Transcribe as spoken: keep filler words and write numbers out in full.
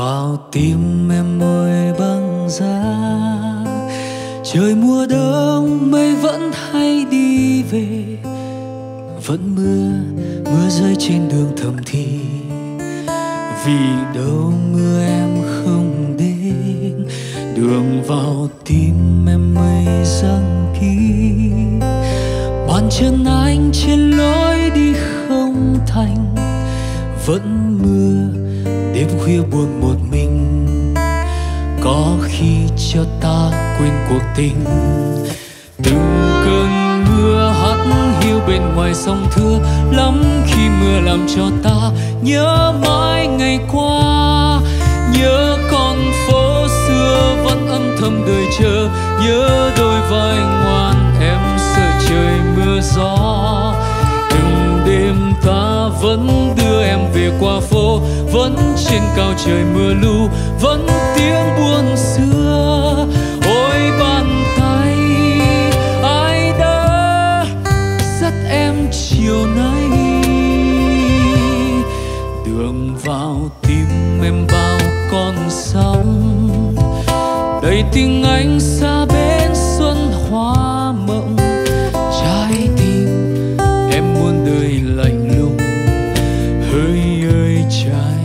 vào tim em ơi băng giá. Trời mùa đông mây vẫn hay đi về, vẫn mưa, mưa rơi trên đường thầm thì. Vì đâu mưa em không đến, đường vào tim em mây giăng kín. Bàn chân anh trên lối đi không thành, vẫn mưa, đêm khuya buồn một mình. Có khi cho ta quên cuộc tình. Từng cơn mưa hắt hiu bên ngoài sông thưa, lắm khi mưa làm cho ta nhớ mãi ngày qua. Nhớ con phố xưa vẫn âm thầm đợi chờ, nhớ đôi vai ngoan em sợ trời mưa gió. Từng đêm ta vẫn đưa em về qua phố, vẫn trên cao trời mưa lu, vẫn tiếng buồn xưa. Ôi bàn tay ai đã dắt em chiều nay, đường vào tim em bao con sóng đầy tình anh xa bên xuân hoa mộng. Trái tim em muôn đời lạnh lùng, hỡi ơi trái